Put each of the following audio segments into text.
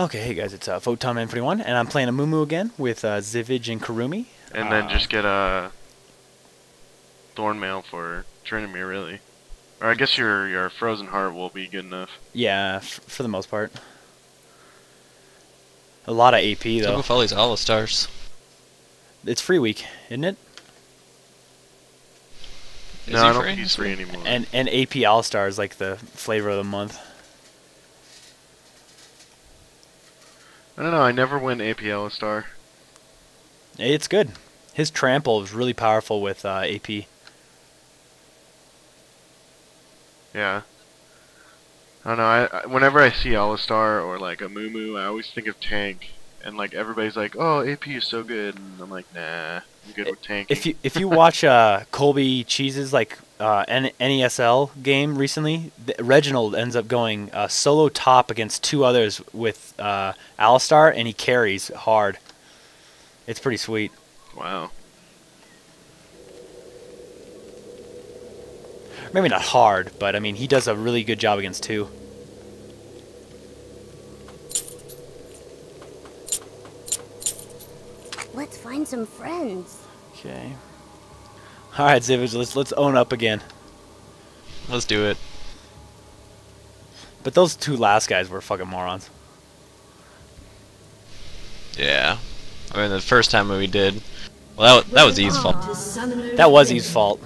Okay, hey guys, it's Photon Man 41, and I'm playing Amumu again with Zivage and Karumi. And then just get a Thornmail for Tryndamere, really. Or I guess your Frozen Heart will be good enough. Yeah, for the most part. A lot of AP though. Look with all these All-Stars. It's free week, isn't it? Is no, I don't think he's free anymore. And AP All-Star is like the flavor of the month. I don't know, I never win AP Alistar. It's good. His trample is really powerful with AP. Yeah. I don't know, I whenever I see Alistar or like Amumu, I always think of tank. And like everybody's like, oh, AP is so good. And I'm like, nah, I'm good with tanking. If you watch Colby Cheese's like NESL game recently, Reginald ends up going solo top against two others with Alistar, and he carries hard. It's pretty sweet. Wow. Maybe not hard, but I mean he does a really good job against two. Let's find some friends. Okay. All right, Zivage, let's own up again. Let's do it. But those two last guys were fucking morons. Yeah. I mean, the first time we did, well, that was Eve's fault. That was Eve's fault.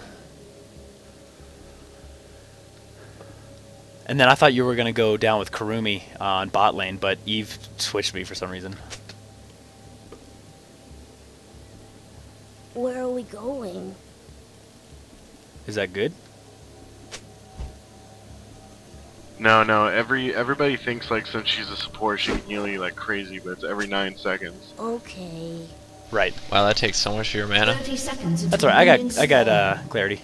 And then I thought you were gonna go down with Karumi on bot lane, but Eve switched me for some reason. Where are we going? Is that good? No. Everybody thinks like since she's a support, she can heal you like crazy, but it's every 9 seconds. Okay. Right. Wow, that takes so much of your mana. That's alright. I got clarity.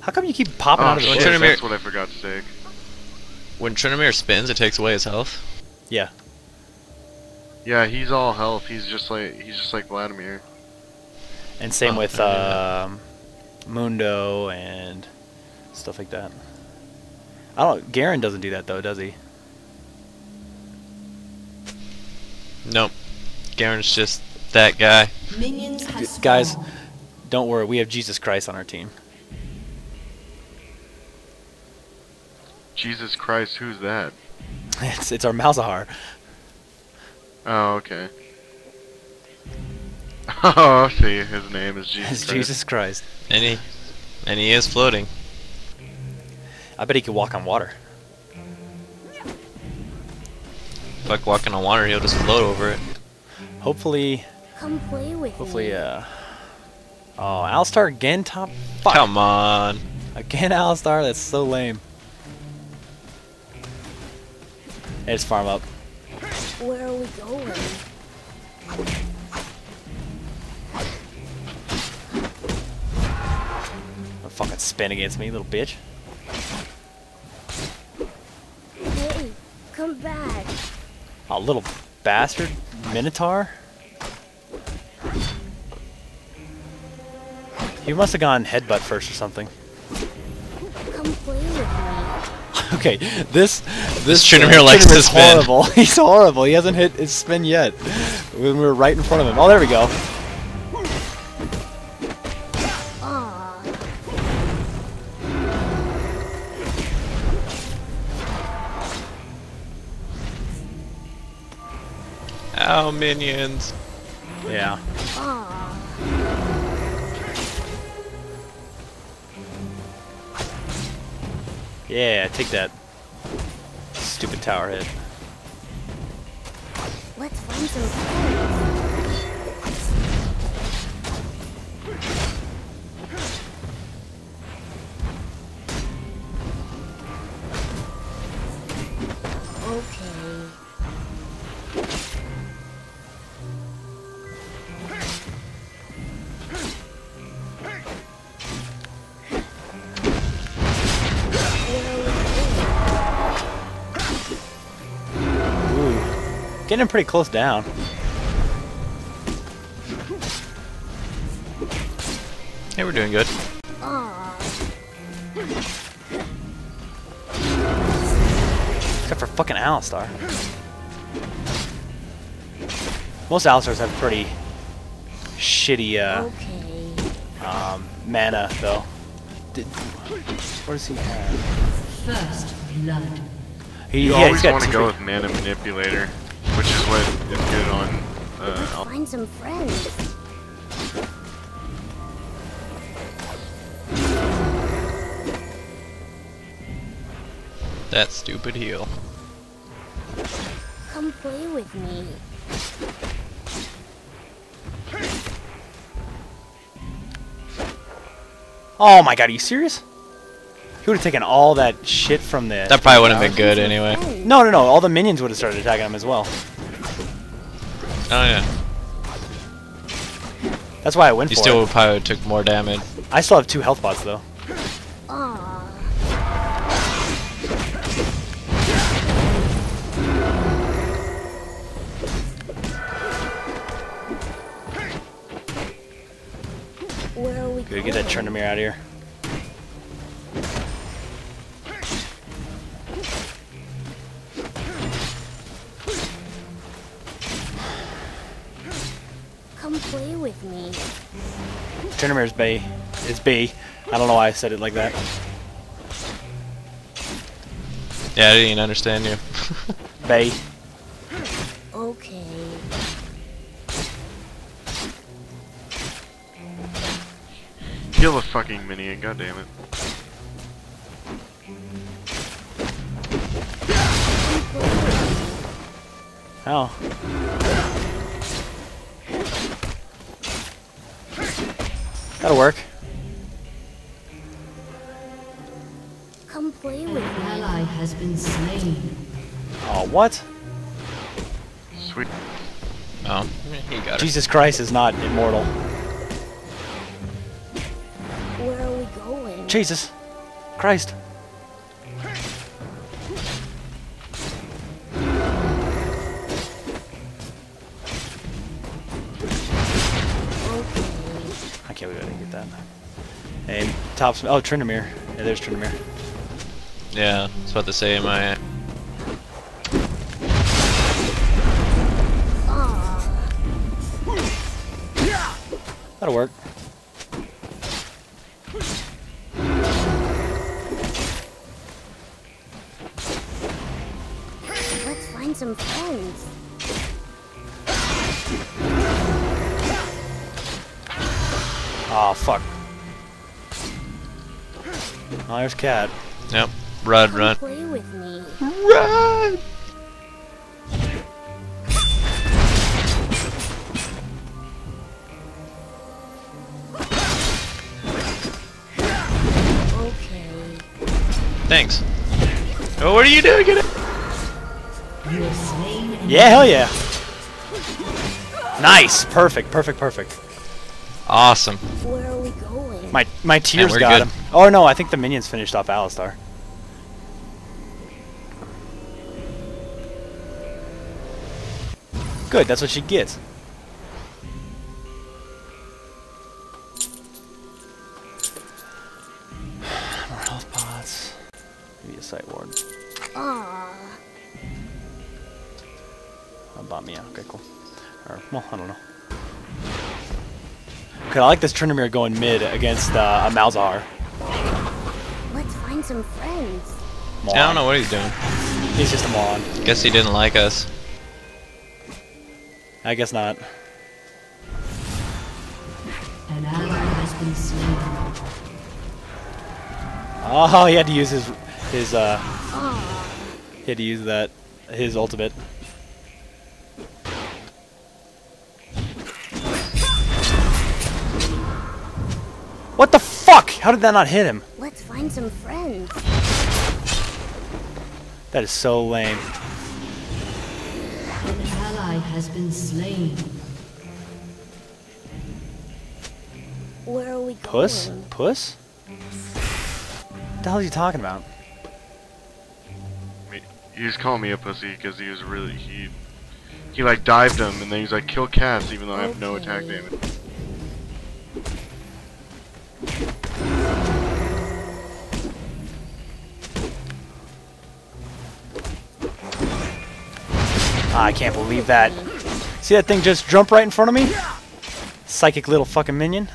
How come you keep popping out of the shit? That's what I forgot to take. When Tryndamere spins, it takes away his health. Yeah. Yeah, he's all health. He's just like Vladimir. And same with Mundo and stuff like that. Garen doesn't do that though, does he? Nope. Garen's just that guy. Guys, don't worry. We have Jesus Christ on our team. Jesus Christ, who's that? It's our Malzahar. Oh, okay. Oh, I see. His name is Jesus Christ. Jesus Christ. And he is floating. I bet he could walk on water. Fuck walking on water, he'll just float over it. Hopefully... Come play with me. Oh, Alistar again, top? Fuck. Come on. Again, Alistar? That's so lame. Hey, just farm up. Where are we going? Don't fucking spin against me, little bitch. Hey, come back. Oh, little bastard. Minotaur? He must have gone headbutt first or something. Come play with me. Okay, this Tryndamere likes to spin. Horrible. He's horrible. He hasn't hit his spin yet. When we were right in front of him. Oh, there we go. Aww. Ow, minions. Yeah. Aww. Yeah, take that stupid tower hit. Let's find some Getting pretty close down. Hey, we're doing good. Aww. Except for fucking Alistar. Most Alistars have pretty shitty mana, though. What does he have? First blood. You always want to go with mana manipulator, which is what is good on. Find some friends. That stupid heel. Come play with me. Oh my god, are you serious? He would have taken all that shit from the... That probably wouldn't have been good anyway. No, no, no. All the minions would have started attacking him as well. Oh, yeah. That's why I went for it. You still probably took more damage. I still have 2 health pots, though. Aww. Where are we going? Get that Tryndamere out of here. Play with me. Tryndamere B. It's B. I don't know why I said it like that. Yeah, I didn't even understand you. B. Okay. Kill a fucking minion, goddammit. Oh. That'll work. Come play with me. Ally has been slain. Oh, what? Sweet. Oh, he got it. Jesus Christ is not immortal. Where are we going? Jesus Christ. Oh, Tryndamere. Yeah, there's Tryndamere. Yeah, I was about to say, am I... That'll work. Let's find some friends. Aw, fuck. Oh, there's Cat. Yep. Run, run. Play with me. Run! Okay. Thanks. Oh, what are you doing? Get it. Yeah, hell yeah. Nice. Perfect. Perfect. Perfect. Awesome. Where are we going? My tears got him. Oh no, I think the minions finished off Alistar. Good, that's what she gets. More health pots. Maybe a sight ward. Ah. Bought me out. Okay, cool. Or well, I don't know. Okay, I like this Tryndamere going mid against a Malzahar. Let's find some friends. Moron. I don't know what he's doing. He's just a moron. Guess he didn't like us. I guess not. An ally has been slain. Oh, he had to use his ultimate. What the fuck? How did that not hit him? Let's find some friends. That is so lame. An ally has been slain. Where are we going? Puss? Puss? What the hell are you talking about? He was calling me a pussy because he was really he like dived him and then he's like kill cats even though I have no attack damage. I can't believe that. See that thing just jump right in front of me? Psychic little fucking minion.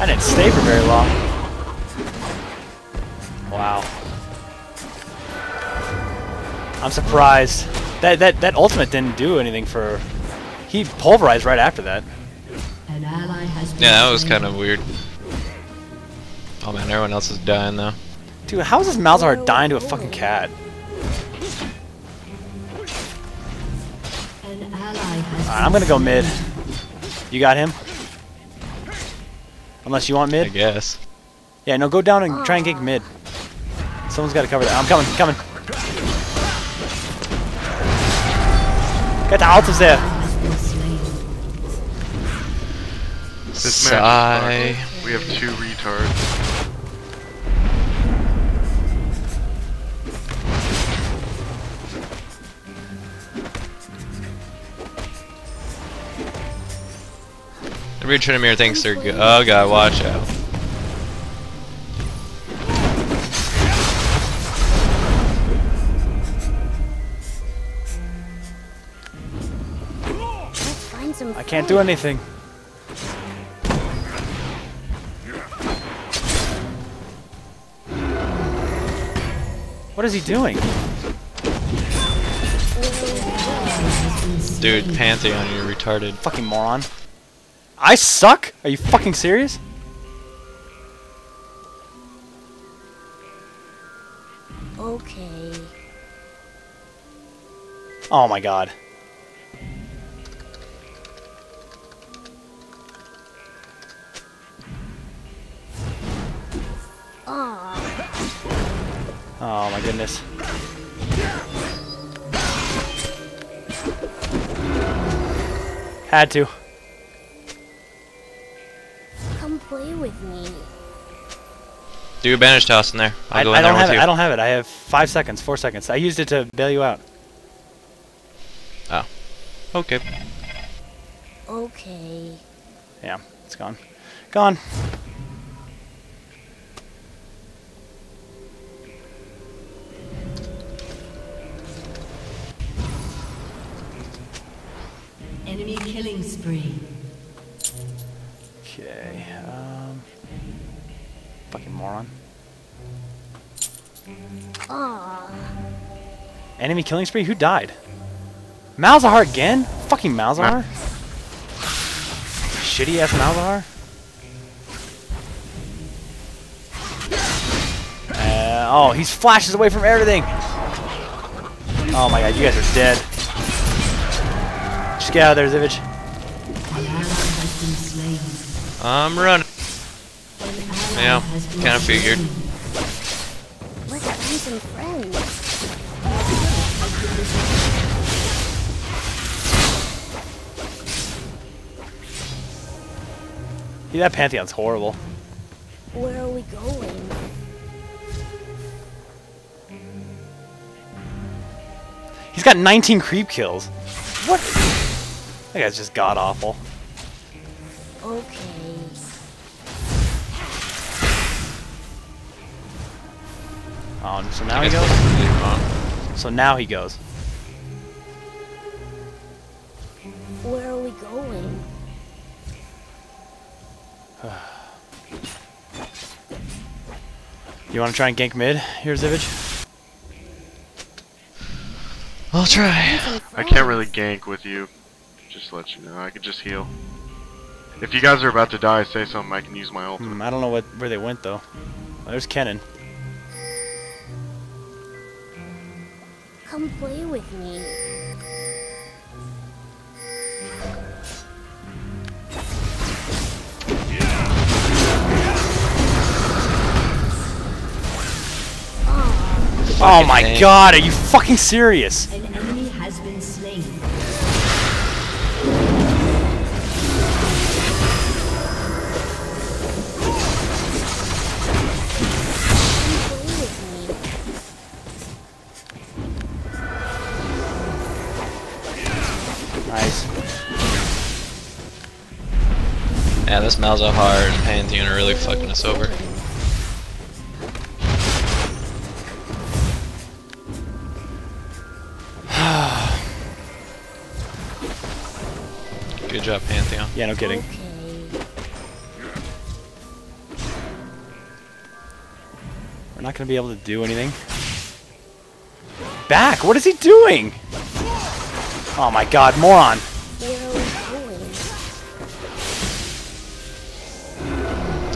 I didn't stay for very long. Wow. I'm surprised. That ultimate didn't do anything for... He pulverized right after that. An ally has been that was kind of weird. Oh man, everyone else is dying though. Dude, how is this Malzahar dying to a fucking cat? Alright, I'm gonna go mid. You got him? Unless you want mid? I guess. Yeah, no, go down and try and get mid. Someone's gotta cover that. I'm coming, coming. Got the ults there. This match is fucked. We have two retards. Every Tryndamere thinks they're good. Oh god, watch out. I can't do anything. What is he doing? Dude, Pantheon, you're retarded. Fucking moron. I suck? Are you fucking serious? Okay. Oh my god. Oh my goodness. Had to. Come play with me. Do your bandage toss in there. I'll go in there with you. I don't have it. I have 5 seconds, 4 seconds. I used it to bail you out. Oh. Okay. Okay. Yeah, it's gone. Gone. Enemy killing spree. Okay, fucking moron. Aww. Enemy killing spree? Who died? Malzahar again? Fucking Malzahar? Shitty ass Malzahar? Oh, he flashes away from everything! Oh my god, you guys are dead. Just get out of there, Zivage. I'm running. Yeah, kind of figured. Let's find some friends. Yeah, that Pantheon's horrible. Where are we going? He's got 19 creep kills. What? That guy's just god awful. Okay. So now he goes? So now he goes. Where are we going? You want to try and gank mid here, Zivage? I'll try. I can't really gank with you. Just to let you know. I could just heal. If you guys are about to die, say something. I can use my ultimate. I don't know where they went, though. Well, there's Kennen. Come play with me. Oh my god, are you fucking serious? An enemy has been slain. Nice. Yeah, this Malzahar and Pantheon are really fucking us over. Good job, Pantheon. Yeah, no kidding. We're not gonna be able to do anything. Back! What is he doing? Oh my god, moron!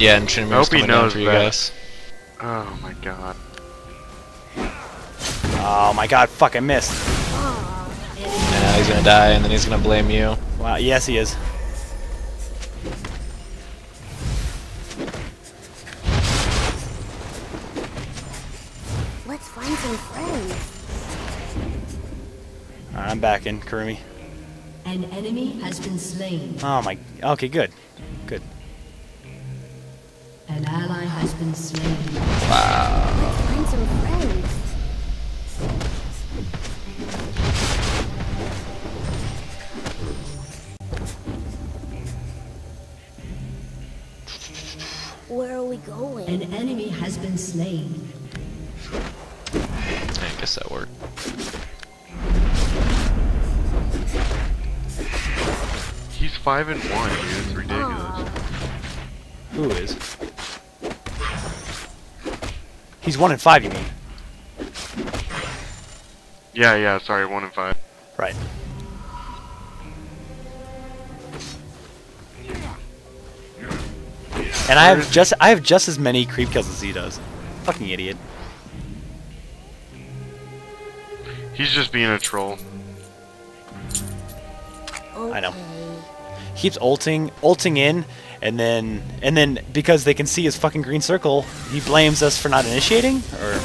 Yeah, and Tryndamere coming down for you guys. Oh my god. Oh my god, fuck, I missed. And now he's gonna die, and then he's gonna blame you. Wow, yes he is. Let's find some friends. Alright, I'm back in, Karumi. An enemy has been slain. Oh my... Okay, good. Good. An ally has been slain. Wow. Find some friends. Where are we going? An enemy has been slain. I guess that worked. He's 5-1, dude. It's ridiculous. Who is? He's 1-5, you mean? Yeah, sorry, 1-5. Right. And I have just as many creep kills as he does. Fucking idiot. He's just being a troll. Okay. I know. He keeps ulting in, and then because they can see his fucking green circle, he blames us for not initiating? Or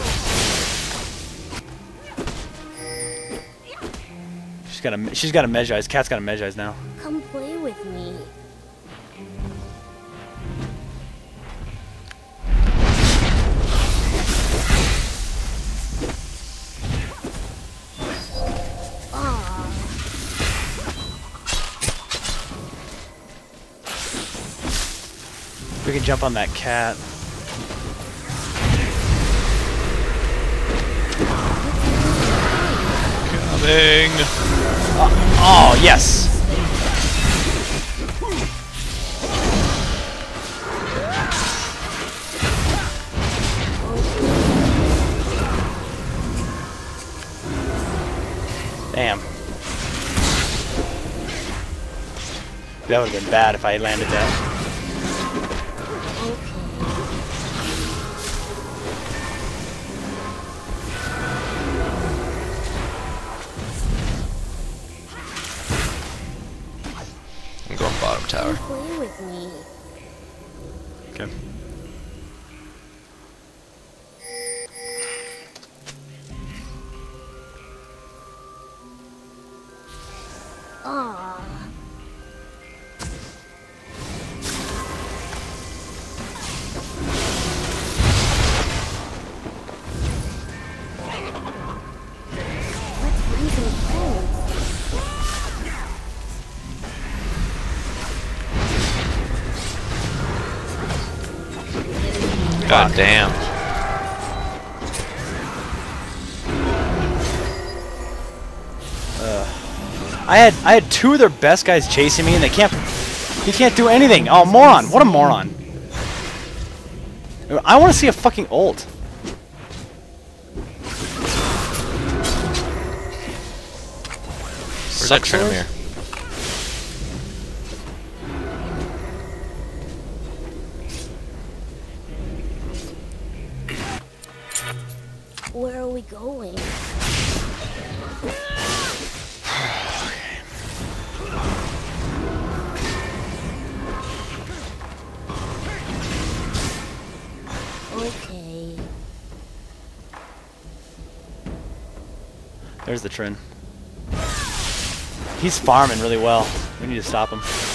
she's got a Mejai's. Cat's got a Mejai's now. Come play with me. We can jump on that cat. Coming! Oh, yes! Damn. That would have been bad if I landed that. Tower. Play with me. Okay. Aww. God damn. I had two of their best guys chasing me and he can't do anything. Oh, moron. What a moron. I want to see a fucking ult. Where's that Tryndamere? Where are we going? Okay. There's the Tryn. He's farming really well. We need to stop him.